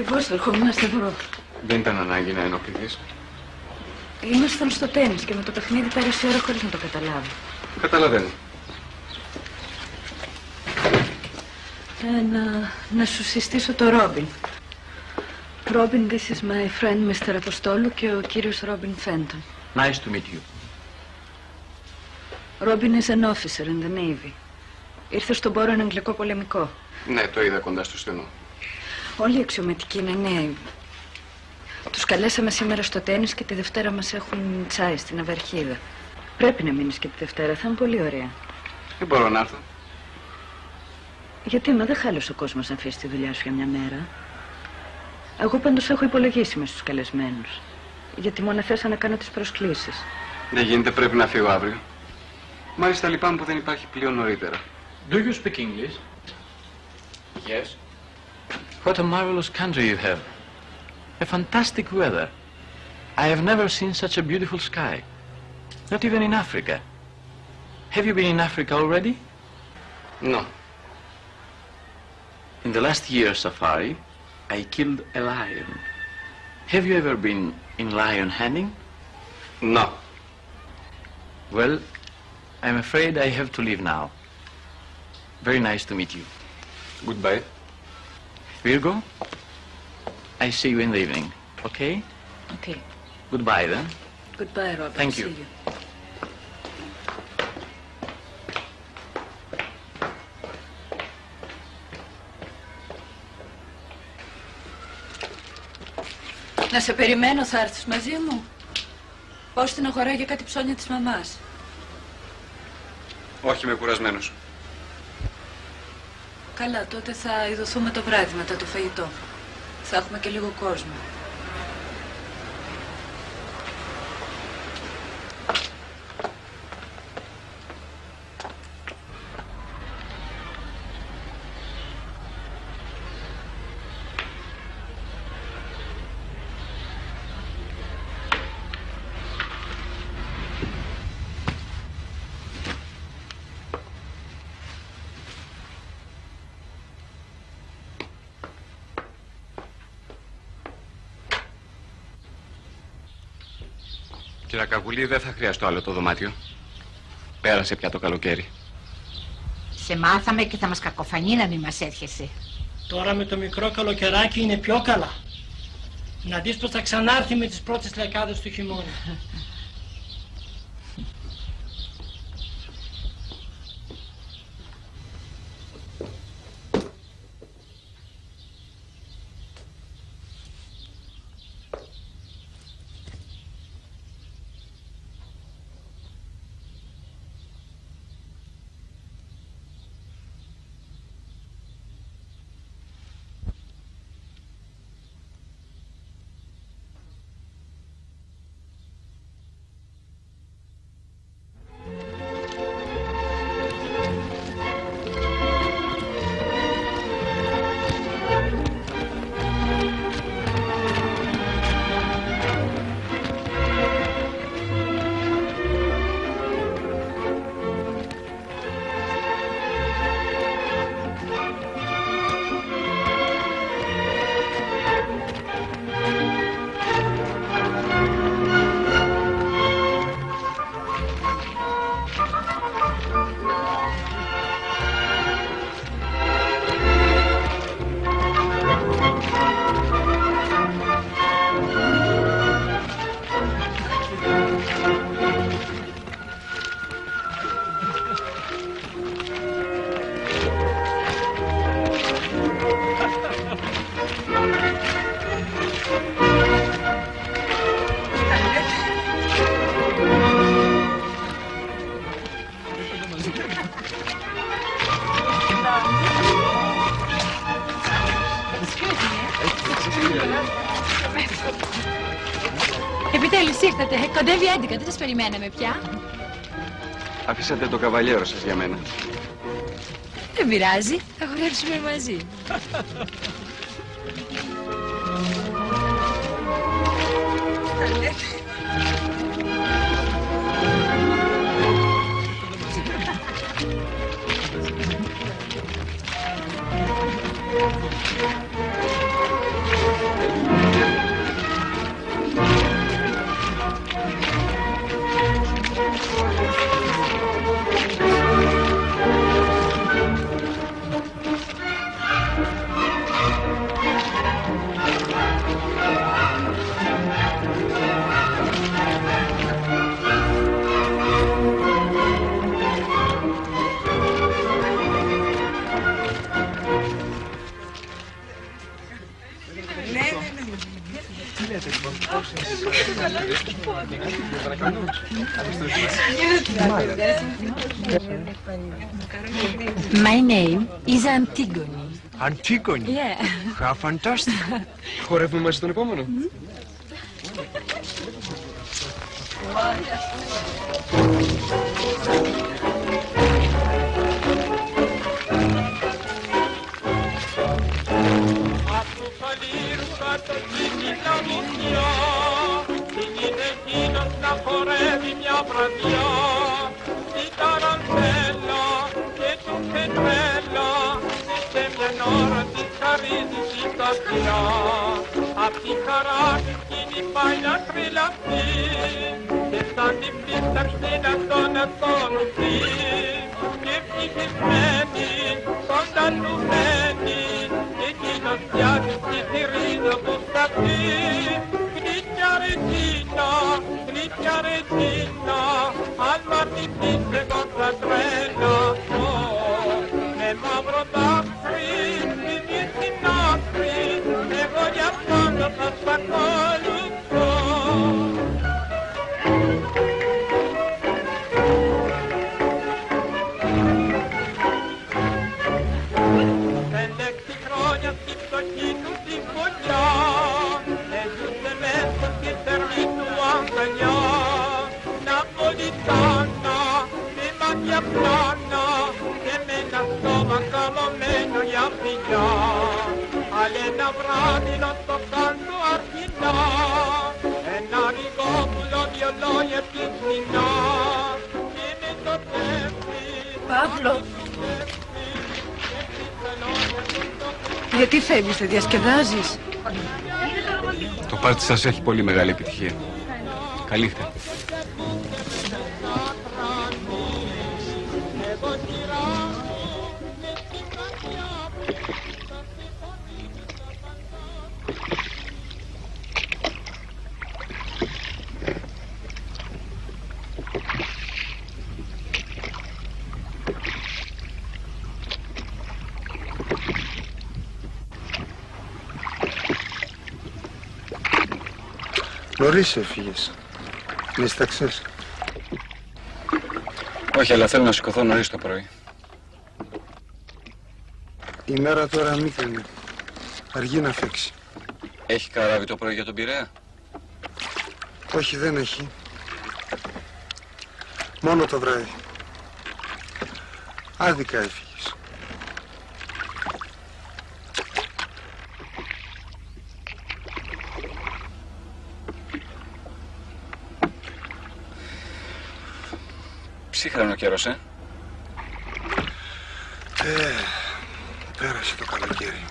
ακριβώς το ερχόμουν να σε βρω. Δεν ήταν ανάγκη να ενοχληθείς. Ήμασταν στο τένις και με το παιχνίδι πέρασε η ώρα χωρίς να το καταλάβω. Καταλαβαίνω. Να σου συστήσω το Robin. Robin, this is my friend Mr. Αποστόλου και ο κύριος Robin Fenton. Nice to meet you. Robin is an officer in the Navy. Ήρθε στον Πόρο έναν Αγγλικό πολεμικό. Ναι, το είδα κοντά στο στενό. Όλοι οι αξιωματικοί είναι νέοι. Τους καλέσαμε σήμερα στο τένις και τη Δευτέρα μας έχουν τσάι στην Αβαρχίδα. Πρέπει να μείνεις και τη Δευτέρα, θα είναι πολύ ωραία. Δεν μπορώ να έρθω. Γιατί, μα δεν χάλεσε ο κόσμος να αφήσει τη δουλειά σου για μια μέρα. Εγώ πάντως έχω υπολογίσει με στους καλεσμένους. Γιατί μόνο θέσα να κάνω τις προσκλήσεις. Δεν γίνεται, πρέπει να φύγω αύριο. Μάλιστα λυπάμαι που δεν υπάρχει πλέον νωρίτερα. Do you speak English? Yes. What a marvelous country you have. A fantastic weather. I have never seen such a beautiful sky. Not even in Africa. Have you been in Africa already? No. In the last year's safari, I killed a lion. Have you ever been in lion hunting? No. Well, I'm afraid I have to leave now. Very nice to meet you. Goodbye. Virgo, I see you in the evening, okay? Okay. Goodbye then. Goodbye, Robert. Thank you. See you. Να σε περιμένω, θα έρθεις μαζί μου. Πάω στην αγορά για κάτι ψώνια της μαμάς. Όχι, είμαι κουρασμένος. Καλά, τότε θα ειδωθούμε το βράδυ μετά το φαγητό. Θα έχουμε και λίγο κόσμο. Κύριε Κακουλή, δεν θα χρειαστώ άλλο το δωμάτιο. Πέρασε πια το καλοκαίρι. Σε μάθαμε και θα μας κακοφανεί να μην μας έρχεσαι. Τώρα με το μικρό καλοκαιράκι είναι πιο καλά. Να δεις πως θα ξανάρθει με τις πρώτες λεκάδες του χειμώνα. Κοντεύει 11, δεν σας περιμέναμε πια. Αφήσατε το καβαλιέρο σας για μένα. Δεν πειράζει, θα χορέψουμε μαζί. My name is Antigone. Antigone? Yeah. How fantastic. Χορεύουμε μαζί στον επόμενο. Απ' τη χαρά της γίνει πάει να τρελαθεί και σαν την πίστα ξένα τον ακολουθεί και ευτυχισμένη, κονταλουμένη εκείνος πιάζει στη θηρίδα που σταθεί. Γλυκιά ρεζίνα, γλυκιά ρεζίνα, αν μαρτηθείς εγώ θα τρελαθώ με μαύρο δάκρυ, μη στην άκρη. Εγώ για πάντα θα σ' ακολουθώ. Πέντε-έξι χρόνια στην πτωχή του τη φωτιά έζουσε μέσα στη θερμή του αγκαλιά. Ναπολιτάνα, με μάτια πλάνα και με ένα στόμα καμωμένο για φιλιά. Άλλ' ένα βράδυ να στο κάνω αρχινά ένα ριγόπουλο, δυο λόγια στην ψηνά. Είναι το πέφτει Παύλο, γιατί φεύγεις, θα διασκεδάζεις? Το πάρτι σας έχει πολύ μεγάλη επιτυχία. Καλύχτα. Νωρίς έφυγες. Δίσταξες? Όχι, αλλά θέλω να σηκωθώ νωρίς το πρωί. Η μέρα τώρα μήκανε. Αργεί να φέξει. Έχει καράβι το πρωί για τον Πειραιά? Όχι, δεν έχει. Μόνο το βράδυ. Άδικα έφυγες. Ψύχρονο καιρός, ε? Πέρασε το καλοκαίρι.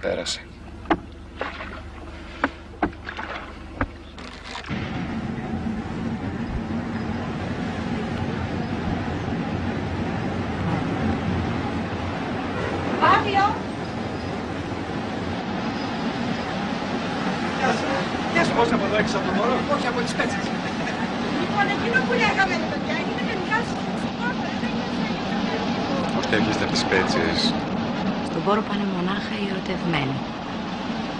Πέρασε.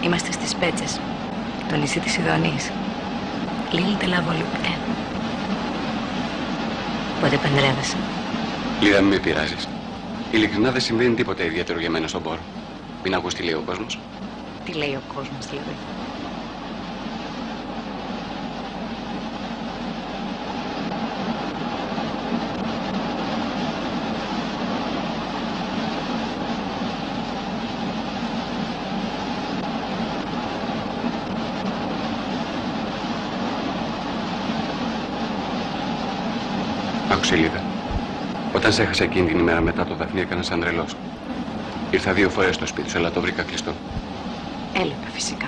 Είμαστε στις Πέτσας, το νησί της Σιδωνής. Λίγη τελαβολουπέ. Πότε παντρεύεσαι? Λήδα, μην με πειράζεις. Ειλικρινά δεν συμβαίνει τίποτα ιδιαίτερο για μένα στον Πόρο. Μην ακούς τι λέει ο κόσμος. Τι λέει ο κόσμος, δηλαδή? Λήδα, όταν σε έχασα εκείνη την ημέρα μετά το Δαφνία, έκανα σαν τρελός. Ήρθα 2 φορές στο σπίτι σου, αλλά το βρήκα κλειστό. Έλειπα φυσικά.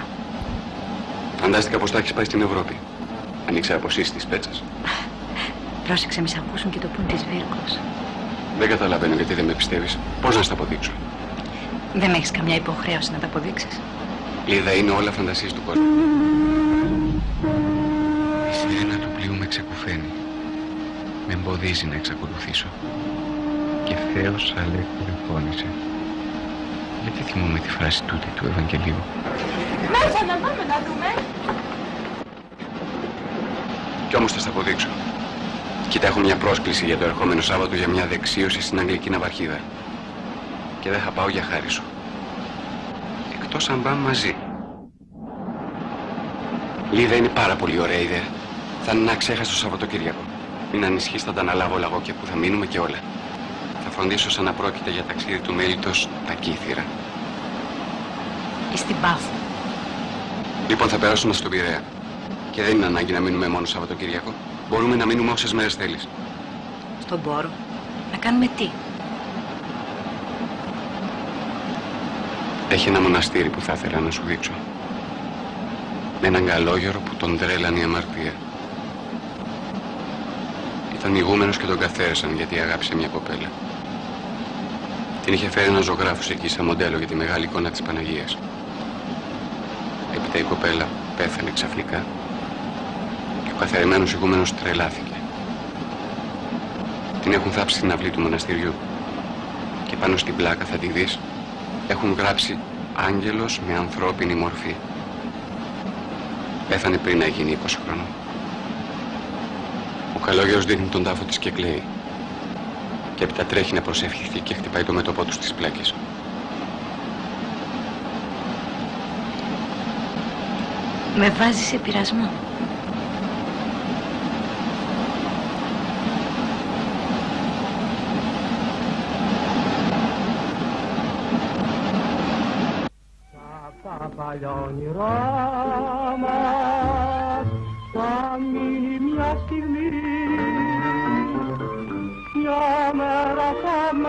Φαντάστηκα πως θα έχεις πάει στην Ευρώπη. Αν ήξερα πως είσαι της Πέτσας. Πρόσεξε, μη σ' ακούσουν και το πουν της Βιργκώς. Δεν καταλαβαίνω γιατί δεν με πιστεύεις. Πώς να σ' τα αποδείξω? Δεν έχεις καμιά υποχρέωση να τα αποδείξεις. Λήδα, είναι όλα φαντασίες του κόσμου. Η σιρένα του πλοίου με ξεκουφαίνει. Με εμποδίζει να εξακολουθήσω. και ευθέως αλλά εκπαιδευόνισε. Γιατί θυμόμαι τη φράση τούτη του Ευαγγελίου. Μέσα να πάμε να δούμε. Κι όμως θα στα αποδείξω. Κοίτα, έχω μια πρόσκληση για το ερχόμενο Σάββατο για μια δεξίωση στην Αγγλική Ναυαρχίδα. Και δεν θα πάω για χάρη σου. Εκτός αν πάμε μαζί. Λήδα, είναι πάρα πολύ ωραία ιδέα. Θα είναι να ξέχασα το Σαββατοκύριακο. Μην ανησυχείς, θα τα αναλάβω όλα εγώ και που θα μείνουμε και όλα. Θα φροντίσω σαν να πρόκειται για ταξίδι του μέλητος τα Κύθηρα. Στην Πάφο. Λοιπόν, θα περάσουμε στον Πειραιά. Και δεν είναι ανάγκη να μείνουμε μόνο Σαββατοκύριακο. Μπορούμε να μείνουμε όσες μέρες θέλεις. Στον Πόρο. Να κάνουμε τι? Έχει ένα μοναστήρι που θα ήθελα να σου δείξω. Με έναν καλόγερο που τον τρέλανε η αμαρτία. Ήταν ηγούμενος και τον καθαίρεσαν γιατί αγάπησε μια κοπέλα. Την είχε φέρει ένας ζωγράφος εκεί σαν μοντέλο για τη μεγάλη εικόνα της Παναγίας. Έπειτα η κοπέλα πέθανε ξαφνικά και ο καθαιρεμένος ηγούμενος τρελάθηκε. Την έχουν θάψει στην αυλή του μοναστηριού και πάνω στην πλάκα θα τη δεις έχουν γράψει «Άγγελος με ανθρώπινη μορφή». Πέθανε πριν να γίνει 20 χρονών. Ο καλόγερος δείχνει τον τάφο της και κλαίει. Και έπειτα τρέχει να προσευχηθεί και χτυπάει το μέτωπό του στις πλάκες. Με βάζει σε πειρασμό. Παλιά όνειρά μας θα μείνει μια στιγμή, μια μέρα θα με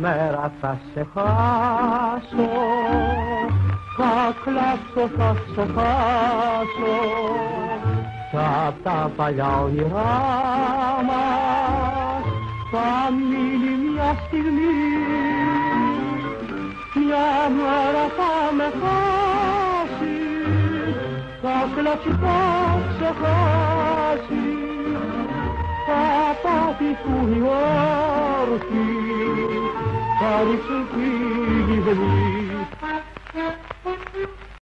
Μέρα θα σε χάσω, θα κλάψω, θα σε χάσω κι απ' τα παλιά όνειρά μας θα μείνει μια στιγμή, μια μέρα θα με χάσει, θα κλάψει, θα σε χάσει, θα πάθηθούν οι όρκοι. I'll be so free.